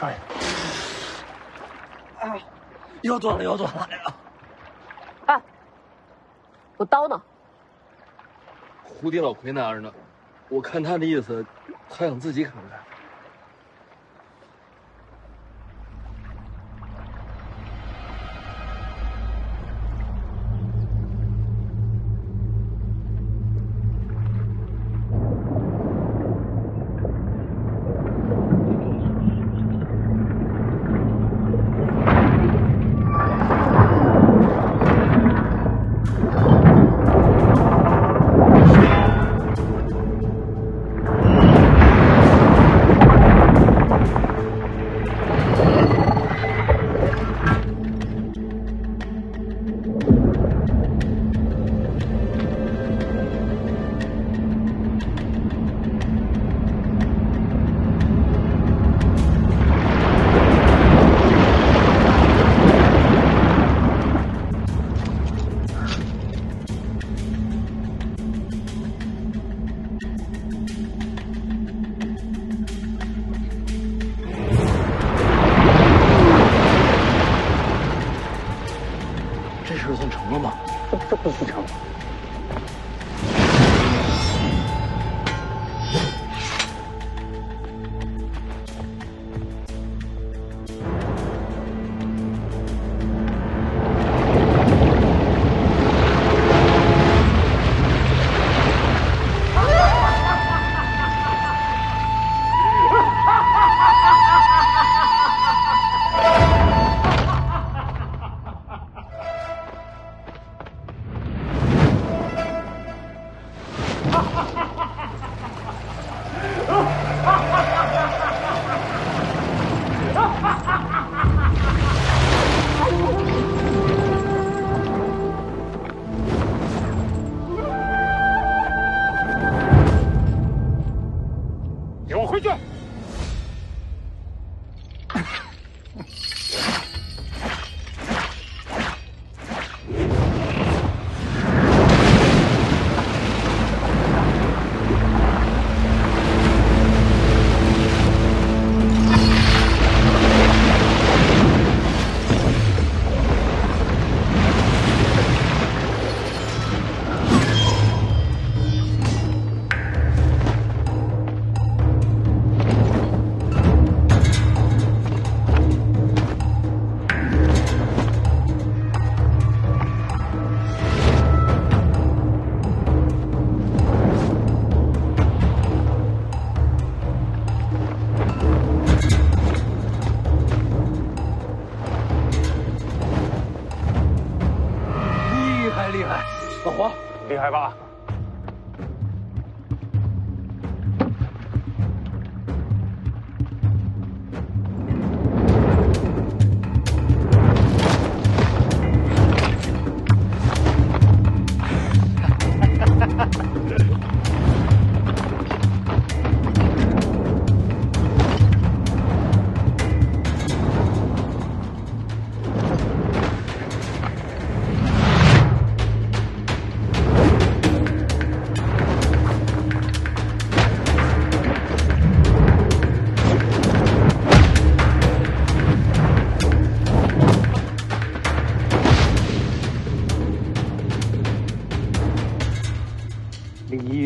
少爷，哎，又断了！哎，我刀呢？胡迪老魁拿着呢，我看他的意思，他想自己砍开。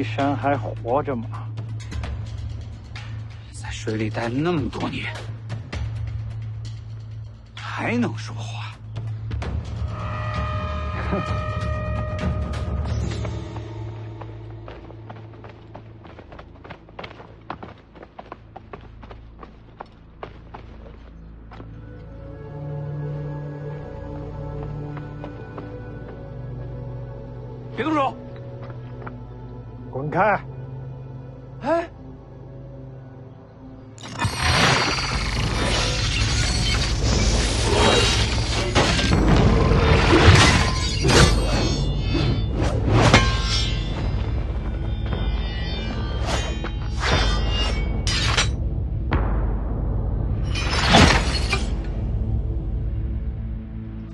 山还活着吗？在水里待了那么多年，还能说话？哼！别动手！ 滚开！哎，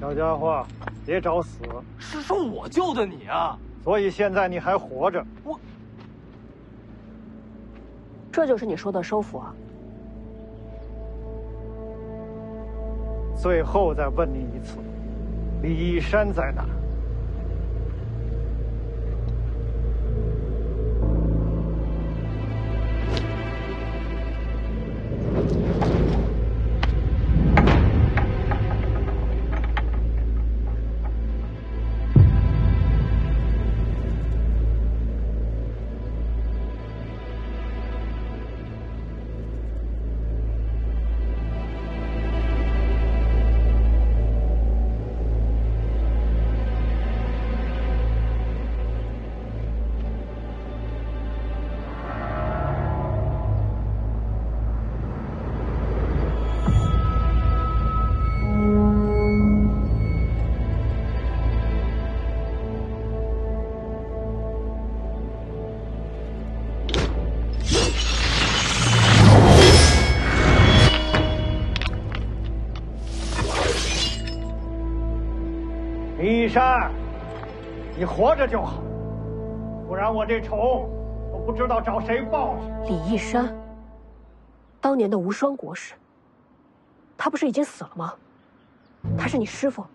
小家伙，别找死！是说我救的你啊！所以现在你还活着。我。 这就是你说的收服啊！最后再问你一次，李义山在哪？ 山，你活着就好，不然我这仇，我不知道找谁报去。李义山，当年的无双国师，他不是已经死了吗？他是你师父。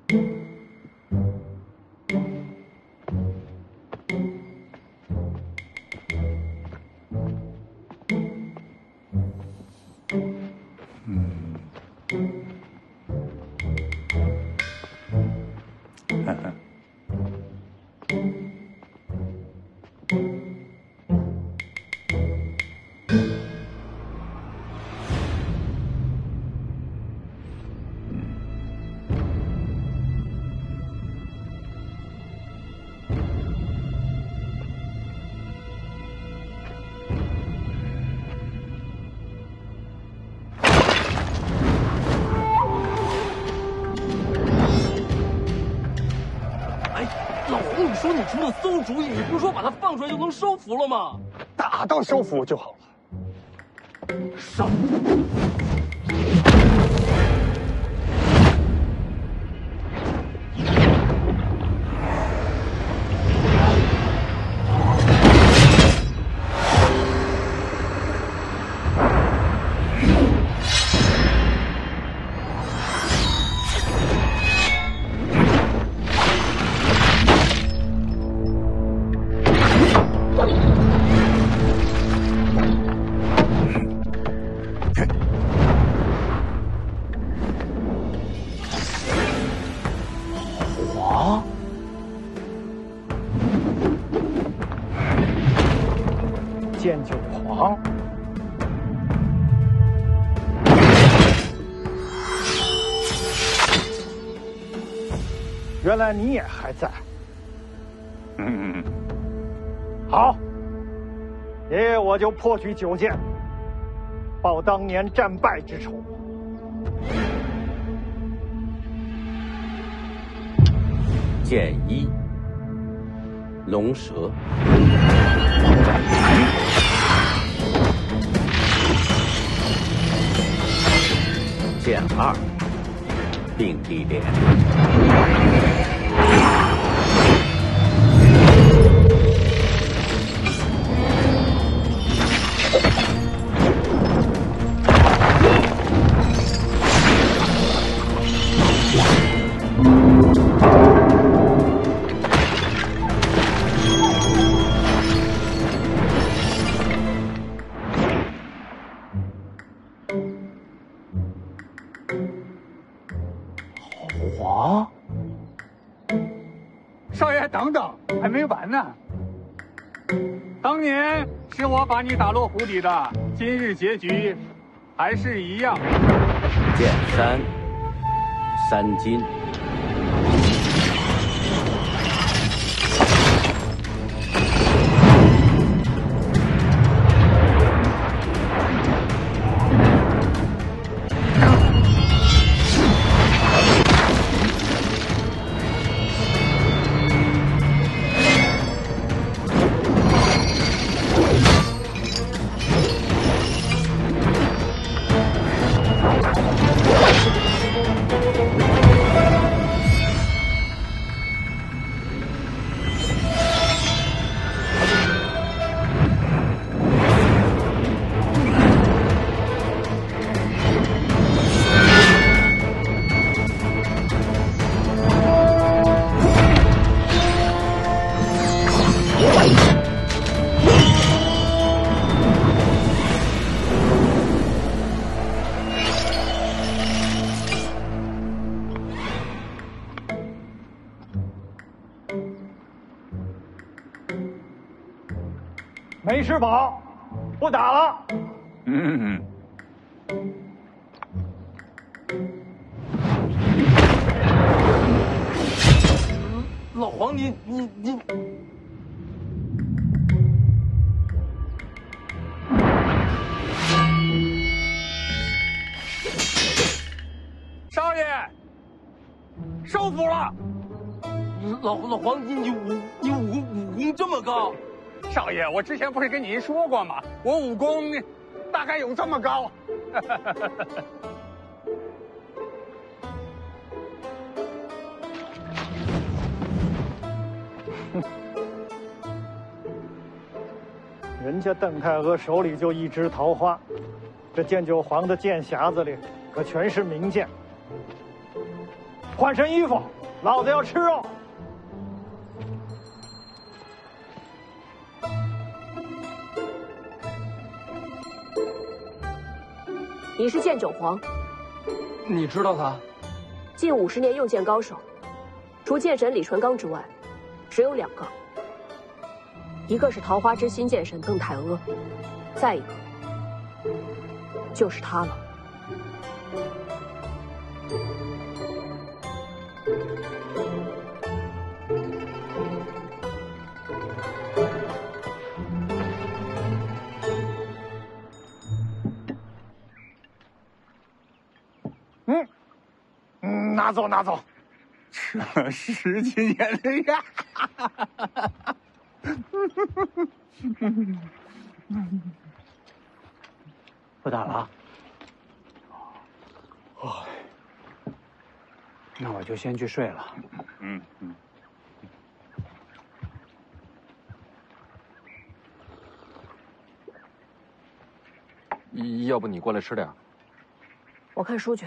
说你出了馊主意，你不是说把他放出来就能收服了吗？打到收服就好了。上！剑九狂，原来你也还在。嗯，好，爷爷我就破去九剑，报当年战败之仇。 剑一，龙蛇。 剑二，并蒂莲。把你打落湖底的，今日结局还是一样。剑三，三金。没吃饱，不打了。嗯。老黄，你。 少爷，收服了！老黄，你武功这么高，少爷，我之前不是跟您说过吗？我武功大概有这么高。人家邓太阿手里就一枝桃花，这剑九皇的剑匣子里可全是名剑。 换身衣服，老子要吃肉。你是剑九皇，你知道他？近50年用剑高手，除剑神李淳罡之外，只有2个，一个是桃花之心剑神邓太阿，再一个就是他了。 拿走，拿走！吃了10几年的药。不打了啊！哦，那我就先去睡了。嗯。要不你过来吃点？我看书去。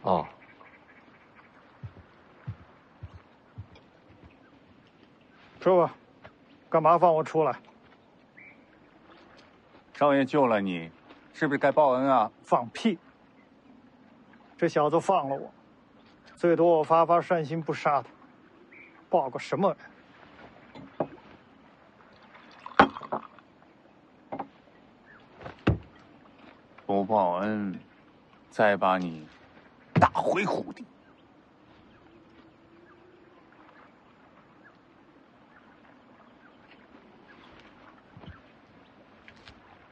哦。 说吧，干嘛放我出来？少爷救了你，是不是该报恩啊？放屁！这小子放了我，最多我发善心，不杀他，报个什么恩？不报恩，再把你打回虎地。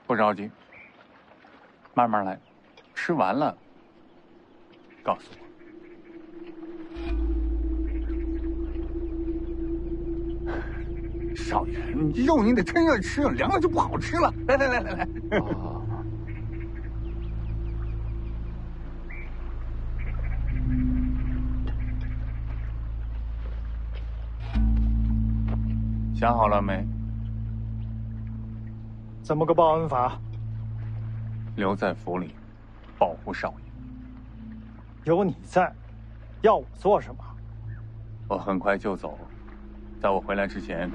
不着急，慢慢来，吃完了告诉我。少爷，肉你得趁热吃，凉了就不好吃了。来。哦 想好了没？ 怎么个报恩法？留在府里，保护少爷。有你在，要我做什么？我很快就走，在我回来之前，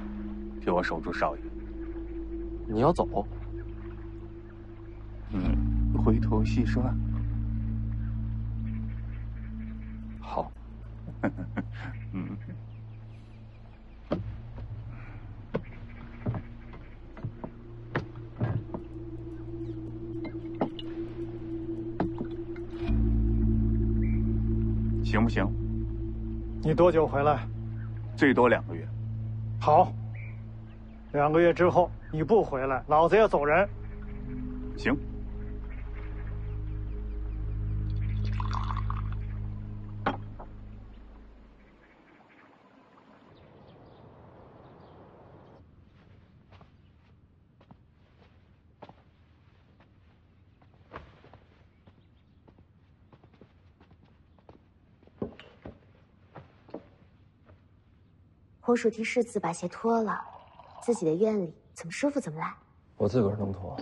替我守住少爷。你要走？回头细说。好。行不行？你多久回来？最多2个月。好，2个月之后你不回来，老子要走人。行。红薯替世子把鞋脱了，自己的院里怎么舒服怎么来。我自个儿能脱，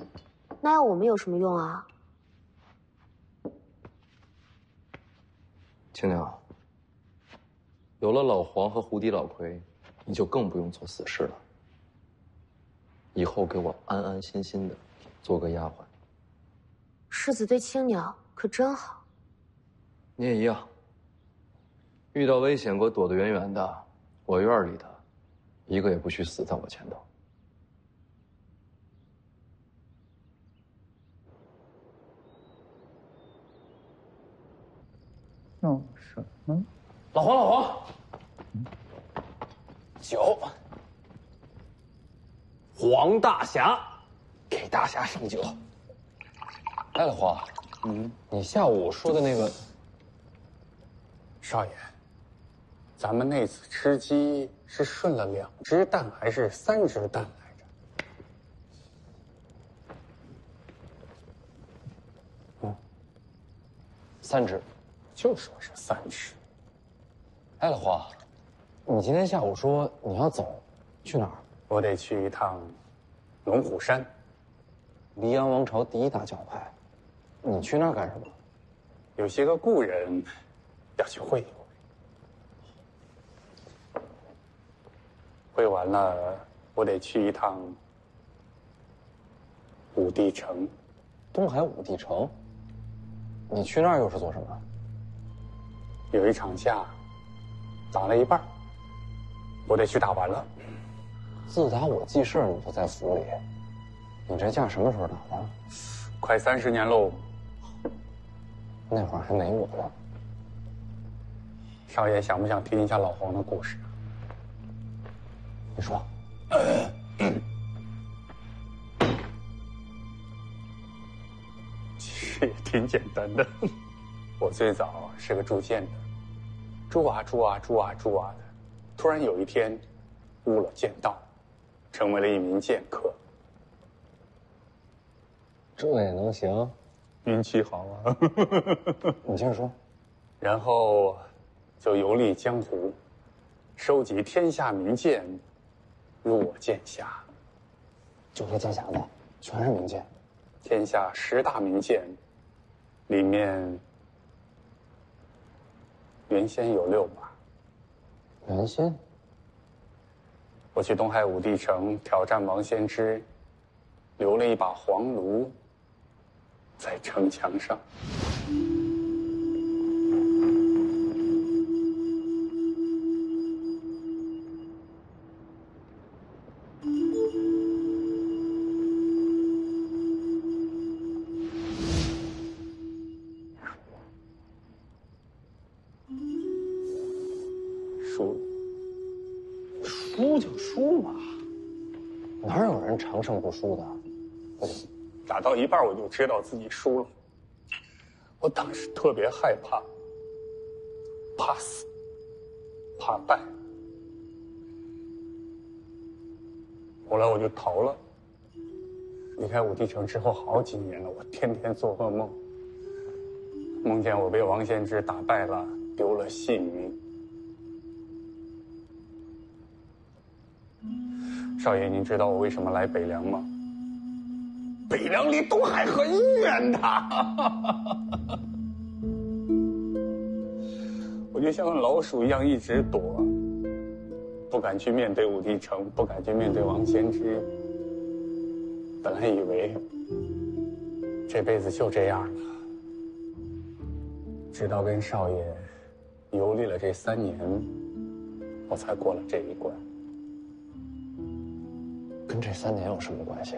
那要我们有什么用啊？青鸟，有了老黄和胡迪老魁，你就更不用做死事了。以后给我安安心心的做个丫鬟。世子对青鸟可真好。你也一样，遇到危险给我躲得远远的。 我院里的，一个也不许死在我前头。闹什么？老黄，老黄，酒。黄大侠，给大侠上酒。哎，老黄，你下午说的那个，少爷，咱们那次吃鸡是顺了2只蛋还是3只蛋来着？ 3只，就说是3只。哎，老黄，你今天下午说你要走，去哪儿？我得去一趟龙虎山，黎阳王朝第一大教派。你去那儿干什么？有些个故人要去会一会。会完了，我得去一趟武帝城，东海武帝城。 你去那儿又是做什么？有一场架，打了一半，我得去打完了。自打我记事，你就在府里。你这架什么时候打的？快30年喽。那会儿还没我呢。少爷想不想听一下老黄的故事？你说。也挺简单的，我最早是个铸剑的，铸啊铸啊铸啊铸啊的，突然有一天，悟了剑道，成为了一名剑客。这也能行？运气好啊！你接着说。然后，就游历江湖，收集天下名剑，入我剑下。就这剑匣子，全是名剑。天下10大名剑。 里面原先有6把。原先，我去东海武帝城挑战王先知，留了一把黄炉在城墙上。输的，不行，打到一半我就知道自己输了。我当时特别害怕，怕死，怕败。后来我就逃了。离开武帝城之后好几年了，我天天做噩梦，梦见我被王先知打败了，丢了性命。少爷，您知道我为什么来北凉吗？ 北凉离东海很远的，我就像个老鼠一样一直躲，不敢去面对武帝城，不敢去面对王先知。本来以为这辈子就这样了，直到跟少爷游历了这3年，我才过了这一关。跟这3年有什么关系？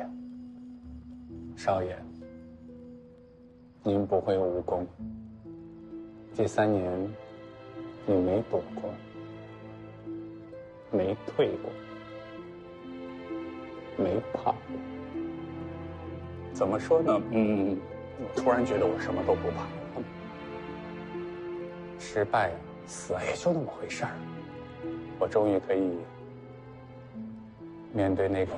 少爷，您不会武功。这3年，你没躲过，没退过，没怕过。怎么说呢？我突然觉得我什么都不怕。失败啊，死啊，也就那么回事儿。我终于可以面对那个。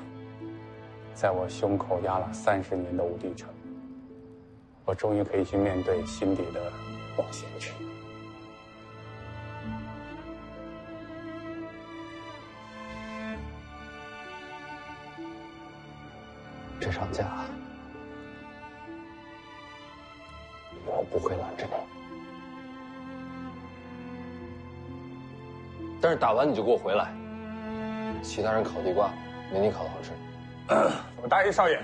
在我胸口压了30年的武帝城，我终于可以去面对心底的王先知。这场架，我不会拦着你，但是打完你就给我回来。其他人烤地瓜，没你烤的好吃。 我答应少爷，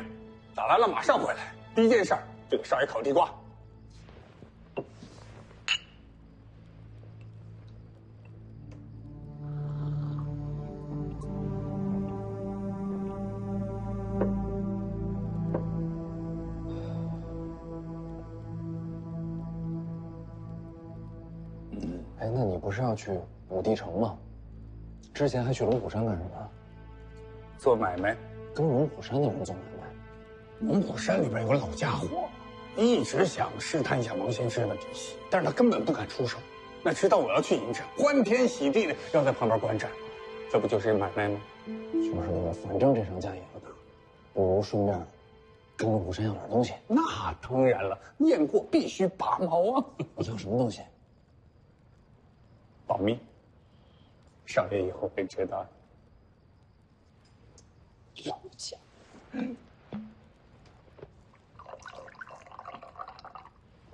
打完了马上回来。第一件事就给少爷烤地瓜。不是要去五帝城吗？之前还去龙虎山干什么？做买卖，跟龙虎山那人做买卖。龙虎山里边有个老家伙，一直想试探一下王先知的底细，但是他根本不敢出手。那直到我要去迎战，欢天喜地的要在旁边观战，这不就是买卖吗？就是那个，反正这场架也要打，不如顺便跟龙虎山要点东西。那当然了，雁过必须拔毛啊！你要什么东西？保密，少爷以后会知道。老家，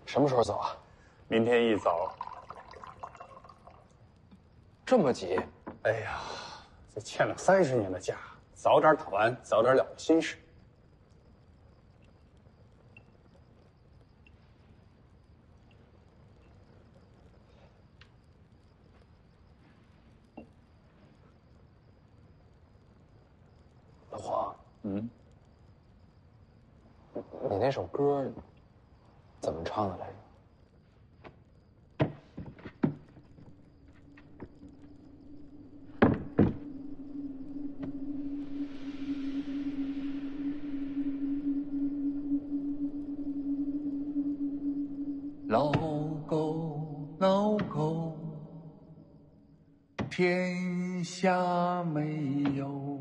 什么时候走啊？明天一早。这么急？哎呀，这欠了30年的假，早点打完，早点了心事。老黄，你那首歌怎么唱的来着？ 老狗，老狗，天下没有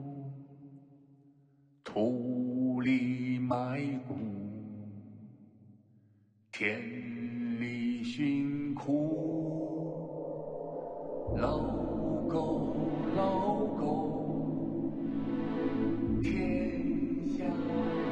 土里埋骨，田里寻苦。老狗，老狗，天下没有。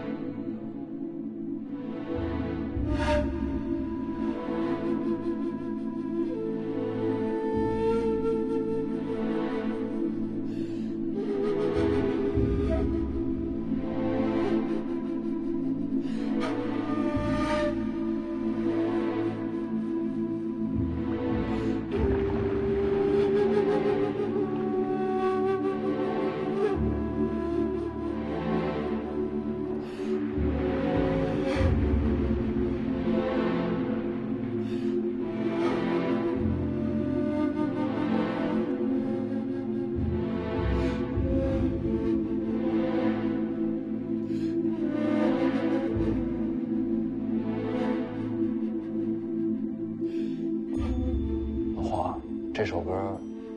这首歌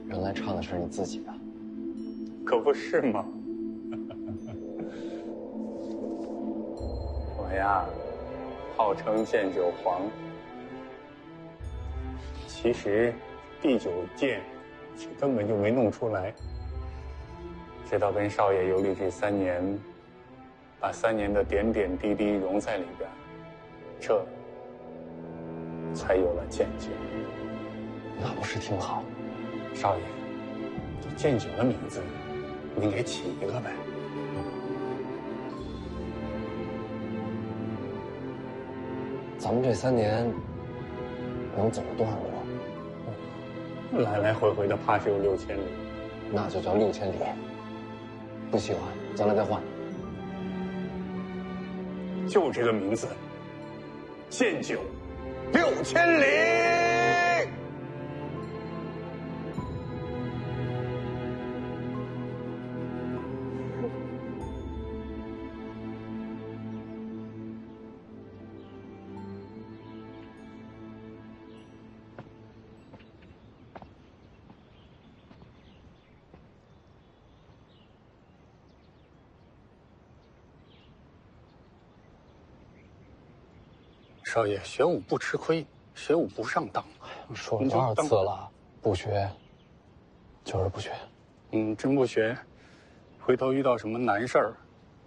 原来唱的是你自己的，可不是吗？我呀，号称剑九皇，其实第九剑却根本就没弄出来。直到跟少爷游历这3年，把3年的点点滴滴融在里边，这才有了剑九。 那不是挺好，少爷，这剑九的名字，您给起一个呗。咱们这3年能走多少路？来来回回的，怕是有6000里。那就叫6000里。不喜欢，咱俩再换。就这个名字，剑九，6000里。 少爷，学武不吃亏，学武不上当。说了多少次了，不学，就是不学。真不学，回头遇到什么难事儿，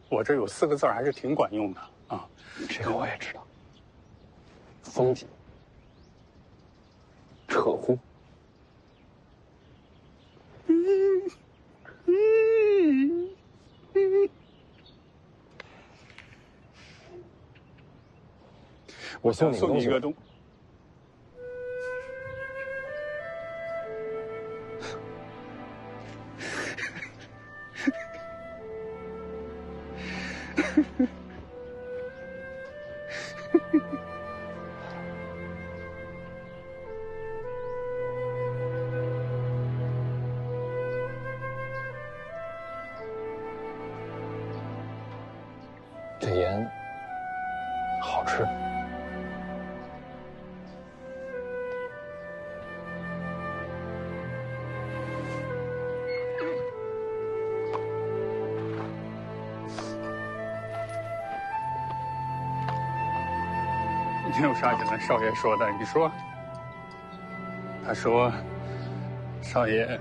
我这有4个字还是挺管用的啊。这个我也知道。风景，扯呼。我送你一个东西。对盐好吃。你有啥想跟少爷说的？你说。他说：“少爷，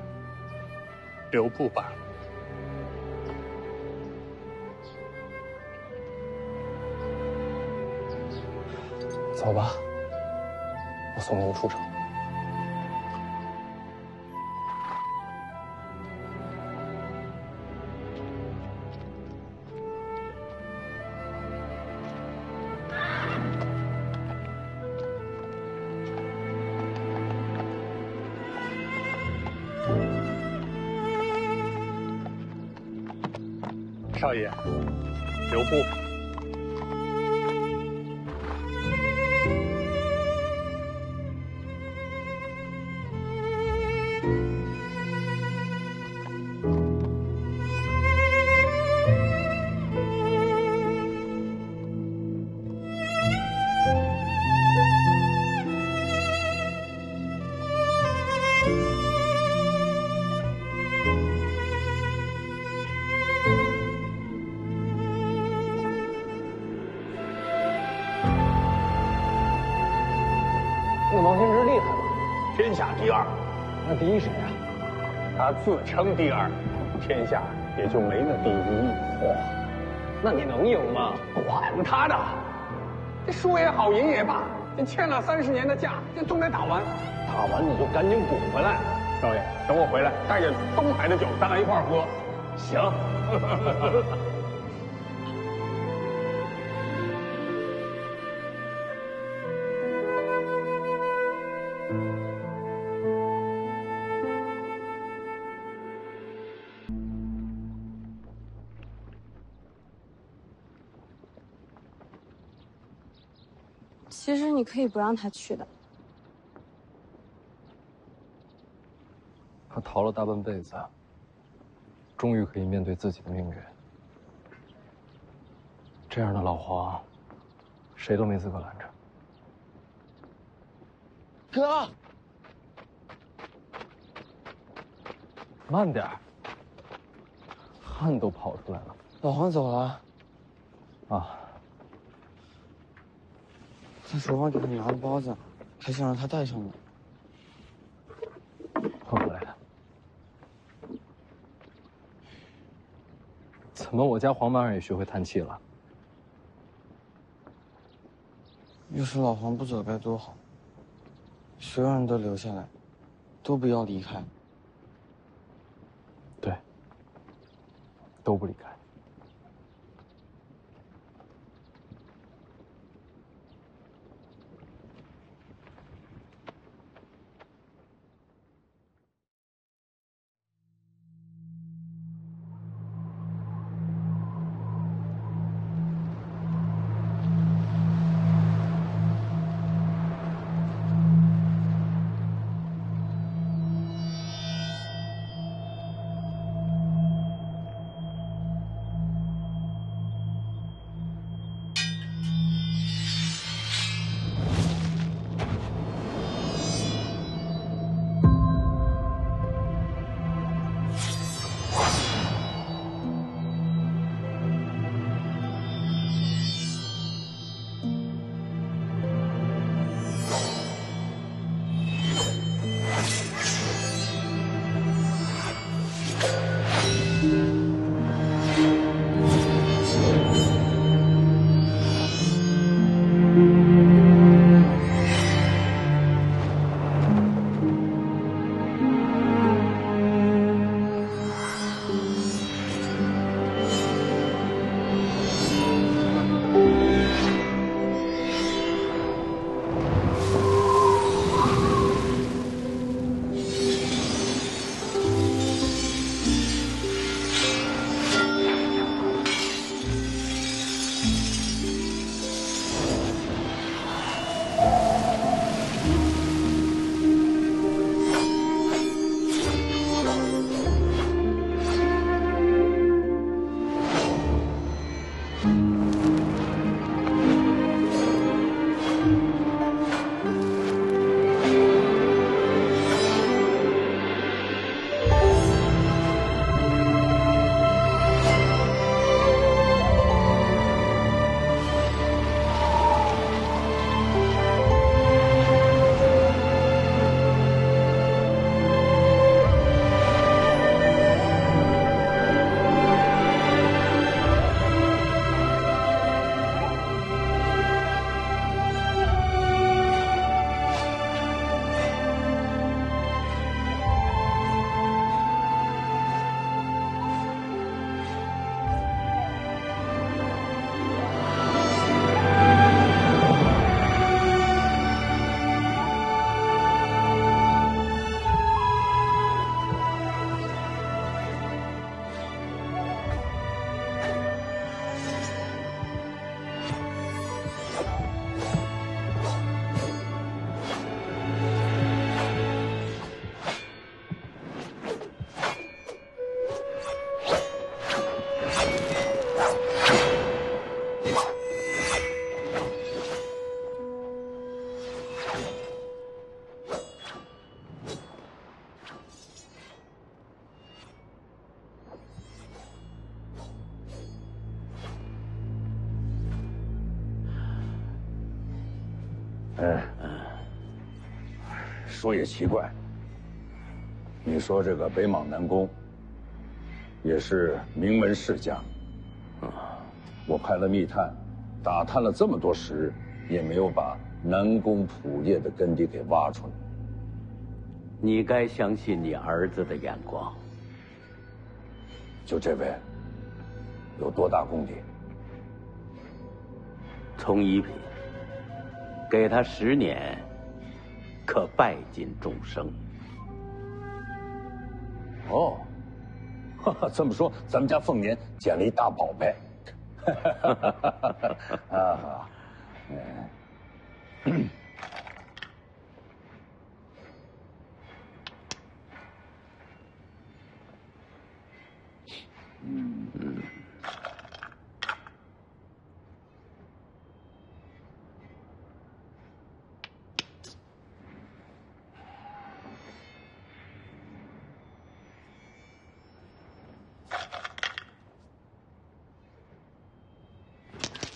留步吧。” 走吧，我送您出城。少爷，留步。 自称第二，天下也就没那第一。嚯、哦，那你能赢吗？管他的，这输也好，赢也罢，这欠了30年的架，这总得打完。打完你就赶紧滚回来。少爷，等我回来，带着东海的酒，咱俩一块儿喝。行。其实你可以不让他去的。他逃了大半辈子，终于可以面对自己的命运。这样的老黄，谁都没资格拦着。哥，慢点儿，汗都跑出来了。老黄走了。啊。 在厨房给他拿了包子，还想让他带上呢。换过来的。怎么我家黄马儿也学会叹气了？要是老黄不走该多好。所有人都留下来，都不要离开。对，都不离开。说也奇怪，你说这个北莽南宫也是名门世家，我派了密探，打探了这么多时日，也没有把南宫普业的根底给挖出来。你该相信你儿子的眼光。就这位，有多大功底？从一品，给他10年，可拜尽众生。哦，哈哈，这么说，咱们家凤年捡了一大宝贝。啊，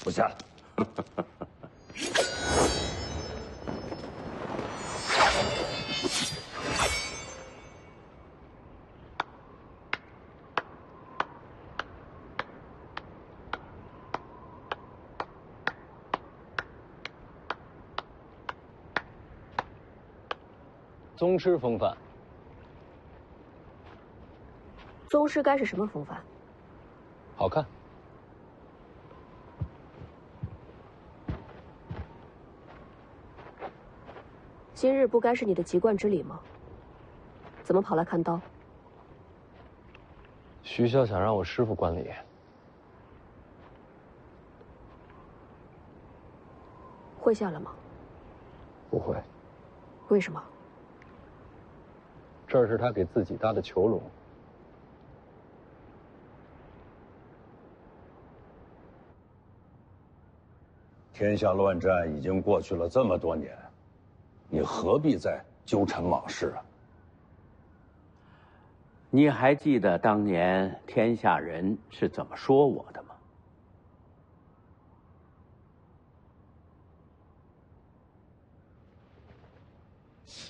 不下了。宗师风范。宗师该是什么风范？好看。 今日不该是你的籍贯之礼吗？怎么跑来看刀？徐校想让我师父观礼。会下了吗？不会。为什么？这是他给自己搭的囚笼。天下乱战已经过去了这么多年。 你何必再纠缠往事啊？你还记得当年天下人是怎么说我的吗？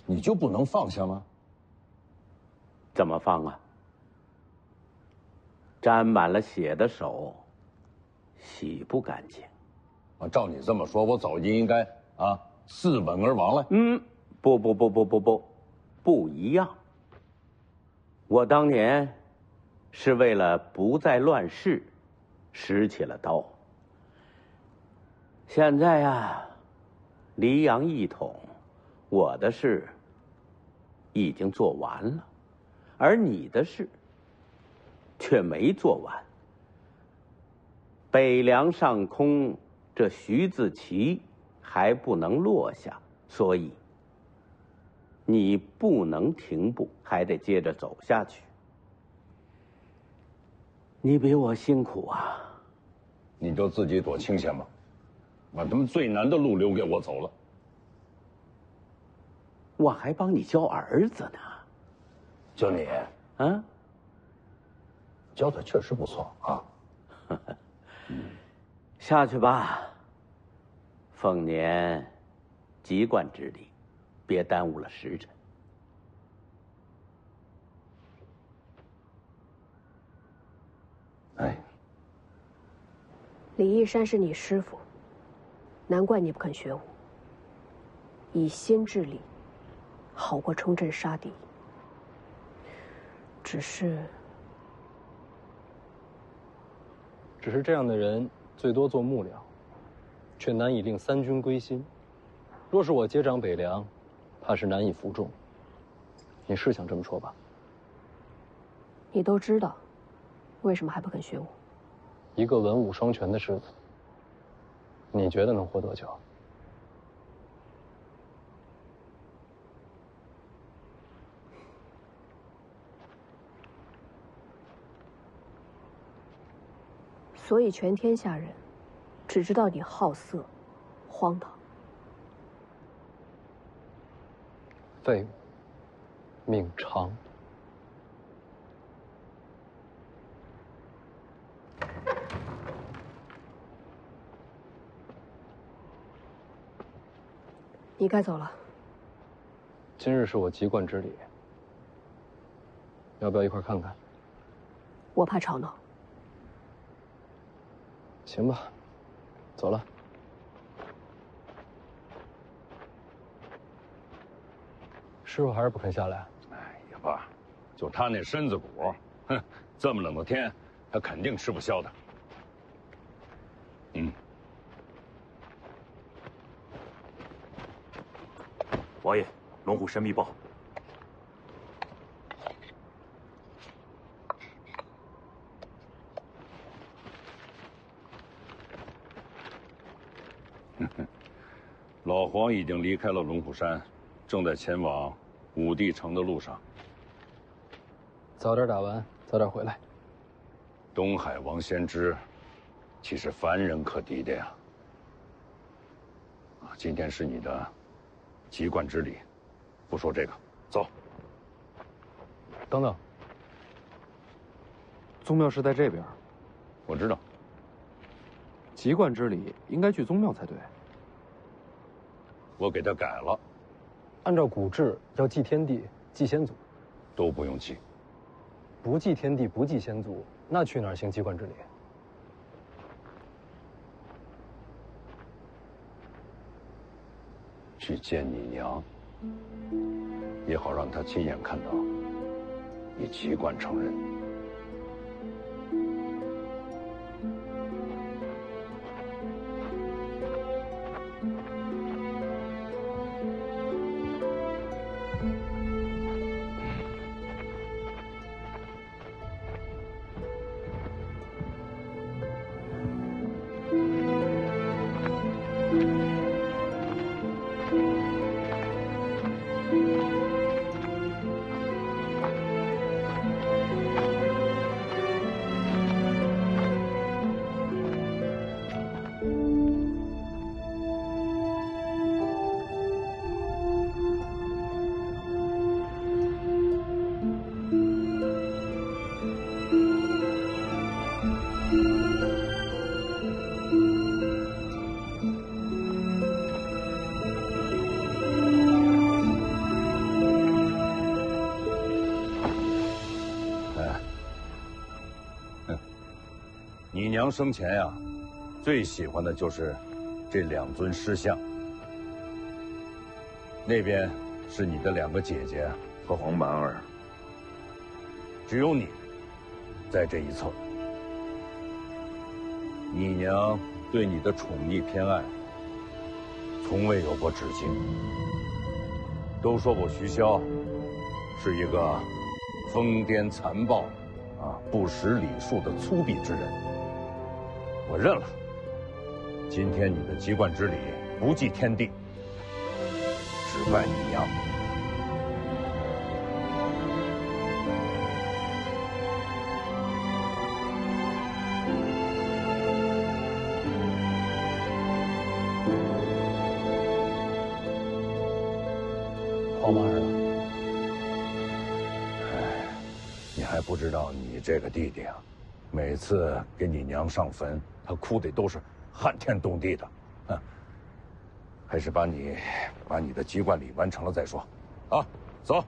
你就不能放下吗？怎么放啊？沾满了血的手，洗不干净。啊，照你这么说，我早就应该啊。 自刎而亡了。嗯，不一样。我当年是为了不再乱世，拾起了刀。现在呀，黎阳一统，我的事已经做完了，而你的事却没做完。北凉上空，这徐子淇。 还不能落下，所以你不能停步，还得接着走下去。你比我辛苦啊！你就自己躲清闲吧，把他们最难的路留给我走了。我还帮你教儿子呢。就你啊，教的确实不错啊。下去吧。 凤年，籍贯之礼，别耽误了时辰。哎，李义山是你师父，难怪你不肯学武。以心治理，好过冲阵杀敌。只是这样的人最多做幕僚。 却难以令三军归心。若是我接掌北凉，怕是难以服众。你是想这么说吧？你都知道，为什么还不肯学武？一个文武双全的世子，你觉得能活多久？所以全天下人。 只知道你好色、荒唐、废物、命长。你该走了。今日是我籍贯之礼，要不要一块看看？我怕吵闹。行吧，走了。 师傅还是不肯下来。哎呀爸，就他那身子骨，哼，这么冷的天，他肯定吃不消的。嗯，王爷，龙虎山密报。老黄已经离开了龙虎山。 正在前往武帝城的路上。早点打完，早点回来。东海王先知，岂是凡人可敌的呀？啊，今天是你的籍贯之礼，不说这个，走。等等，宗庙是在这边。我知道。籍贯之礼应该去宗庙才对。我给他改了。 按照古制，要祭天地、祭先祖，都不用祭。不祭天地，不祭先祖，那去哪儿行籍贯之礼？去见你娘，也好让她亲眼看到你籍贯成人。娘生前呀，最喜欢的就是这两尊尸像。那边是你的两个姐姐和黄蛮儿，只有你在这一侧。你娘对你的宠溺偏爱，从未有过止境。都说我徐骁是一个疯癫残暴、不识礼数的粗鄙之人。 我认了。今天你的籍贯之礼不祭天地，只拜你娘。黄马儿呢？哎，你还不知道你这个弟弟啊，每次给你娘上坟。 他哭的都是撼天动地的，啊！还是把你的籍贯礼完成了再说，啊，走。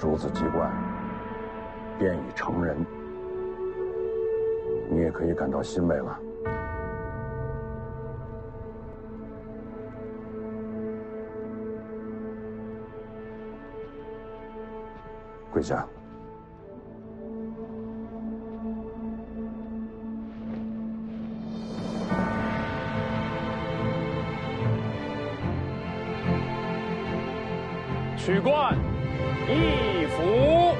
如此籍贯，便已成人，你也可以感到欣慰了。跪下。取冠易服。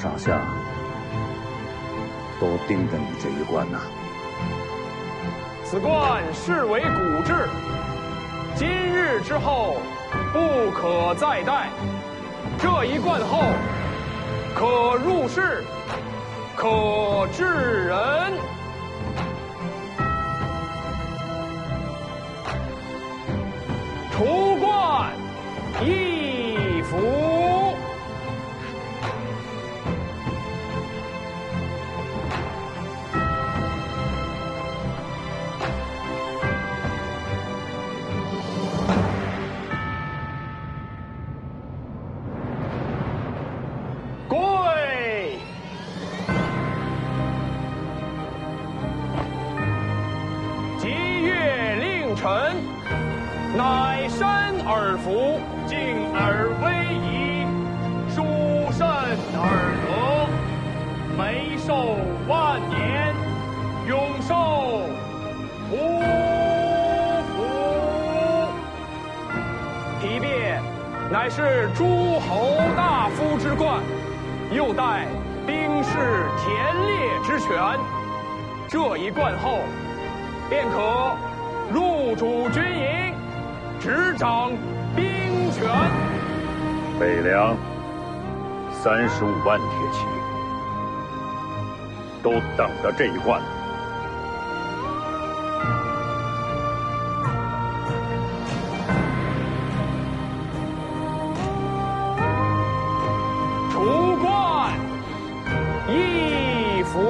上下都盯着你这一关呐！此冠视为古制，今日之后不可再戴。这一冠后，可入世，可治人。除冠易服。 35万铁骑都等着这一冠。除冠易服。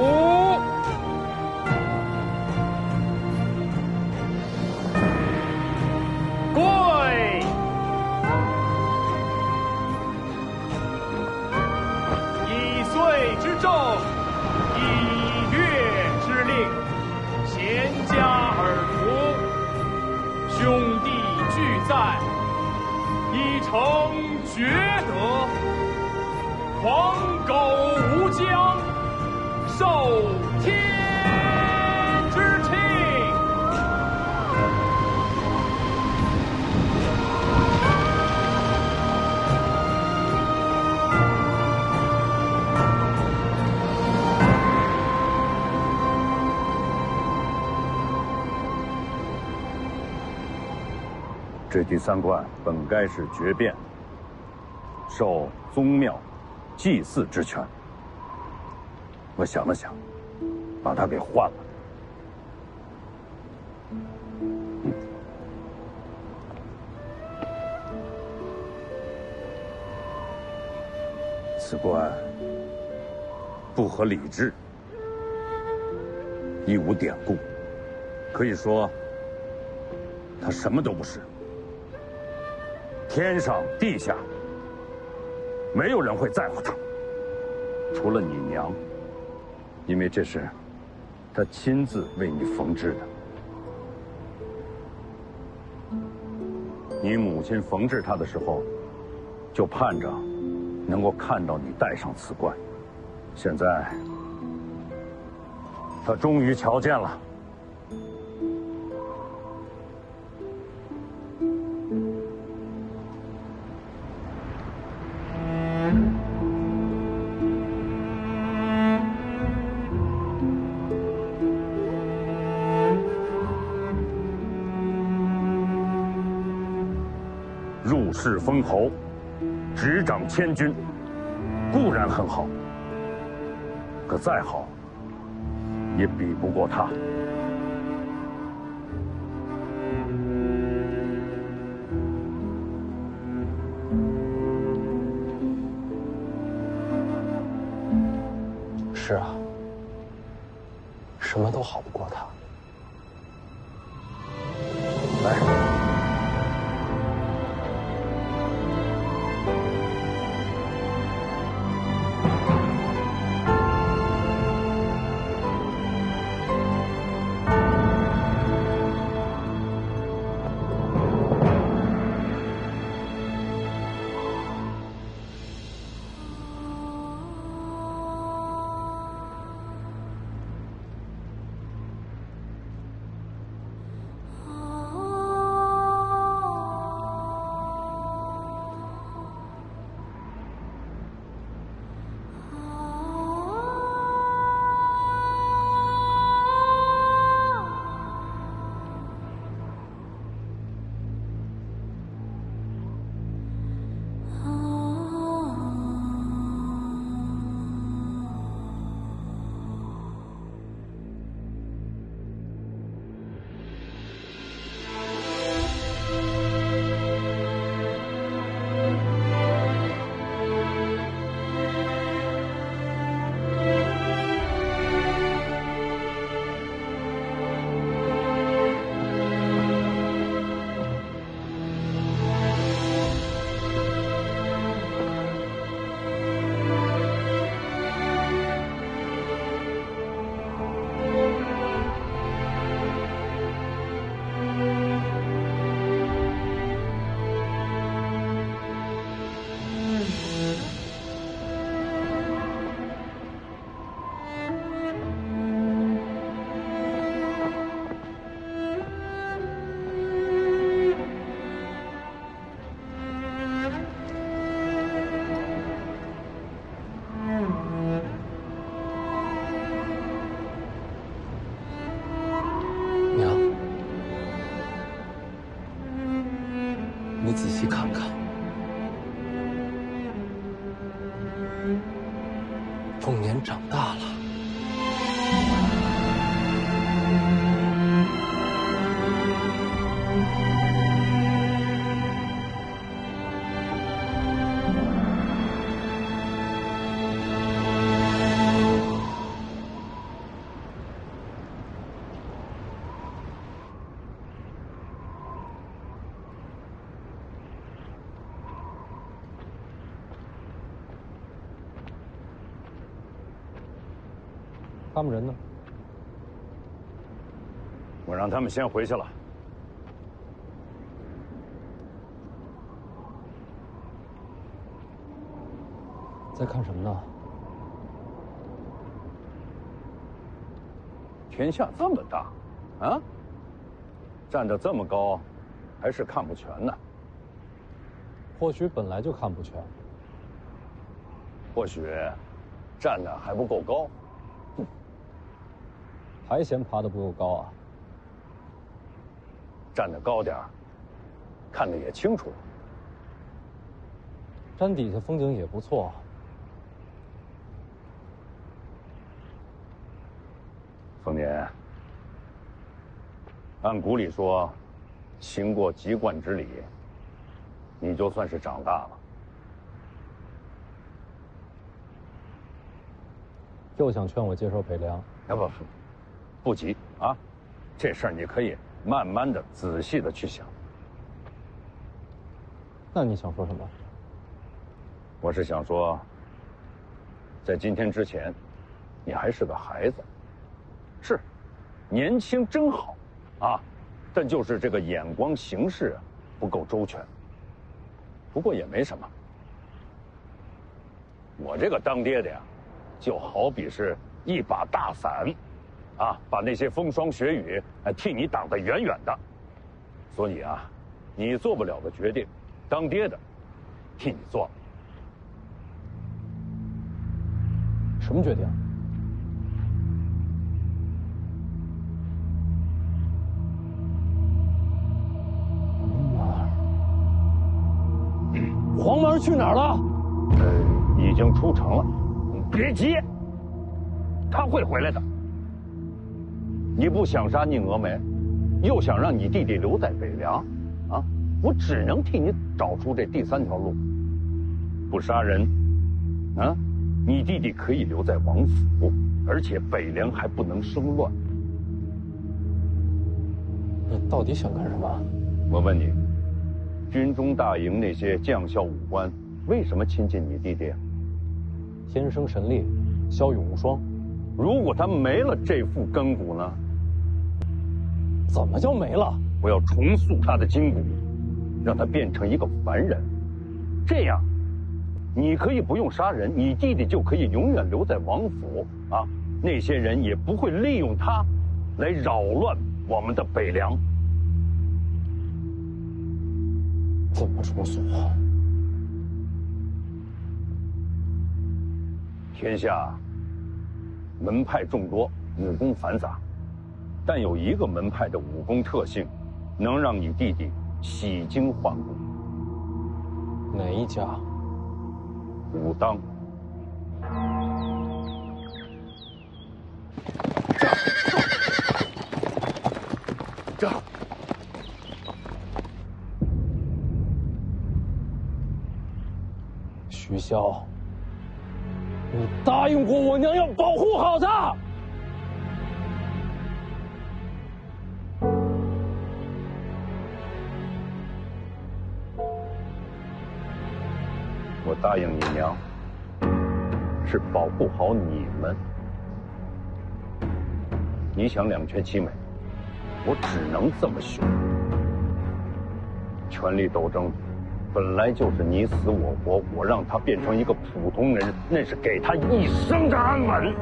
成厥德，狂狗无疆，受天之气。这第三关本该是绝变，受宗庙祭祀之权。我想了想，把它给换了。此关不合礼制，亦无典故，可以说它什么都不是。 天上地下，没有人会在乎他，除了你娘，因为这是她亲自为你缝制的。你母亲缝制它的时候，就盼着能够看到你戴上此冠。现在，她终于瞧见了。入世封侯，执掌千军，固然很好，可再好，也比不过他。 是啊，什么都好不过他。来，他们人呢？我让他们先回去了。在看什么呢？天下这么大，啊，站得这么高，还是看不全呢。或许本来就看不全。或许站得还不够高。 还嫌爬得不够高啊？站得高点儿，看得也清楚。山底下风景也不错。凤年，按古礼说，行过籍贯之礼，你就算是长大了。又想劝我接受北凉？啊不。 不急啊，这事儿你可以慢慢的、仔细的去想。那你想说什么？我是想说，在今天之前，你还是个孩子，是，年轻真好，啊，但就是这个眼光行事不够周全。不过也没什么，我这个当爹的呀，就好比是一把大伞。 啊，把那些风霜雪雨，替你挡得远远的。所以啊，你做不了的决定，当爹的替你做。什么决定？什么玩意儿？黄毛去哪儿了？已经出城了。你别急，他会回来的。你不想杀宁峨眉，又想让你弟弟留在北凉，啊，我只能替你找出这第三条路。不杀人，啊，你弟弟可以留在王府，而且北凉还不能生乱。 你到底想干什么？我问你，军中大营那些将校武官为什么亲近你弟弟啊？天生神力，骁勇无双。如果他没了这副根骨呢？怎么就没了？我要重塑他的筋骨，让他变成一个凡人。这样，你可以不用杀人，你弟弟就可以永远留在王府啊！那些人也不会利用他来扰乱 我们的北凉怎么重塑？天下门派众多，武功繁杂，但有一个门派的武功特性，能让你弟弟洗精换骨。哪一家？武当。这，徐骁，你答应过我娘要保护好他。我答应你娘，是保护好你们。你想两全其美？ 我只能这么凶。权力斗争本来就是你死我活，我让他变成一个普通人，那是给他一生的安稳。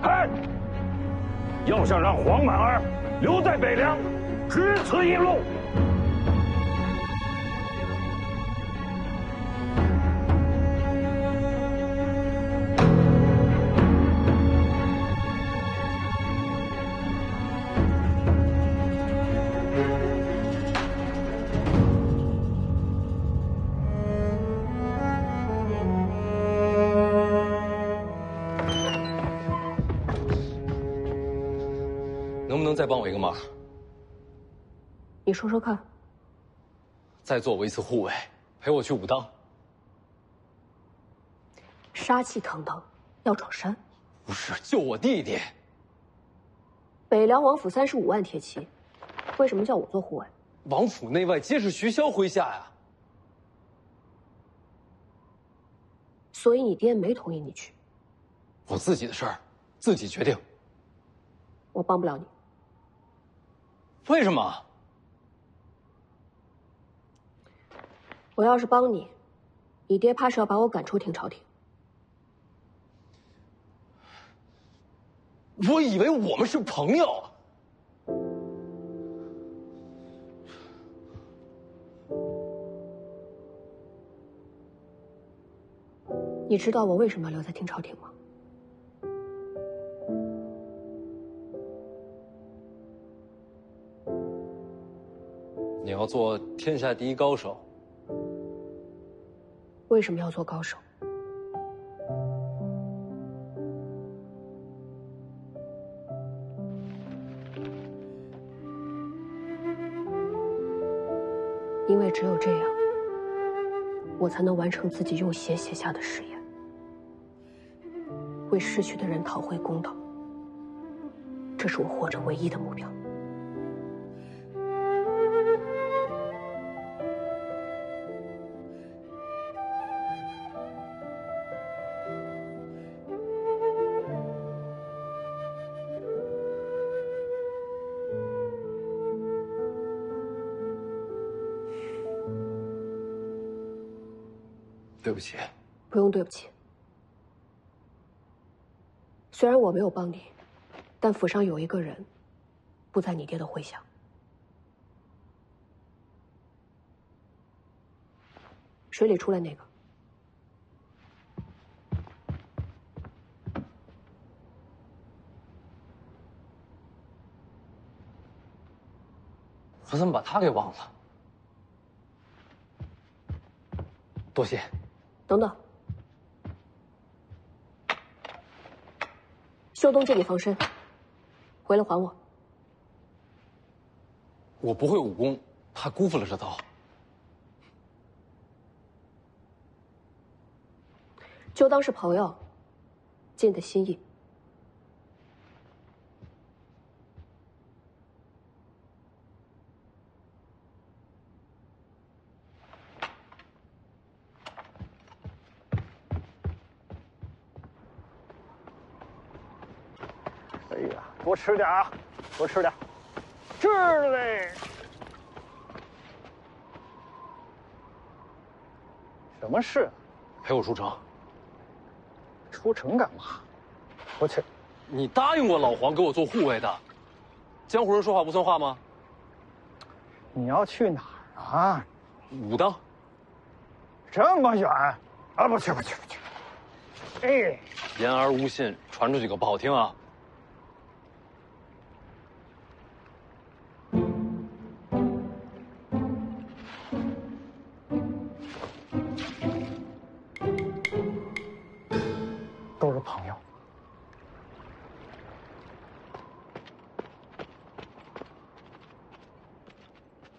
嘿，要想让黄满儿留在北凉，只此一路。 再帮我一个忙，你说说看。再做我一次护卫，陪我去武当。杀气腾腾，要闯山？不是，救我弟弟。北凉王府35万铁骑，为什么叫我做护卫？王府内外皆是徐骁麾下呀。所以你爹没同意你去。我自己的事儿，自己决定。我帮不了你。 为什么？我要是帮你，你爹怕是要把我赶出庭朝廷。我以为我们是朋友。你知道我为什么要留在庭朝廷吗？ 你要做天下第一高手，为什么要做高手？因为只有这样，我才能完成自己用血写下的誓言，为逝去的人讨回公道。这是我活着唯一的目标。 对不起，不用对不起。虽然我没有帮你，但府上有一个人不在你爹的麾下。水里出来那个，我怎么把他给忘了？多谢。等等，秀东借你防身，回来还我。我不会武功，怕辜负了这刀。就当是朋友，尽的心意。 哎呀，多吃点啊，多吃点，吃了嘞。什么事？陪我出城。出城干嘛？我去，你答应过老黄给我做护卫的。江湖人说话不算话吗？你要去哪儿啊？武当。这么远？啊，不去不去不去。哎，言而无信，传出去可不好听啊。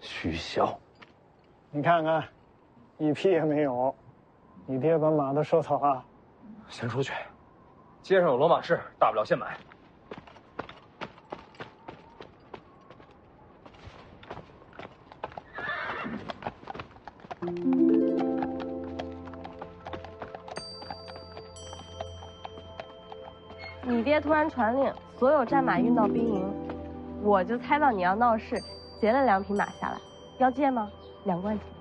取消，你看看，一匹也没有。你爹把马都收走了，先出去。街上有罗马市，大不了先买。你爹突然传令，所有战马运到兵营，我就猜到你要闹事，劫了2匹马下来。 要借吗？2贯钱。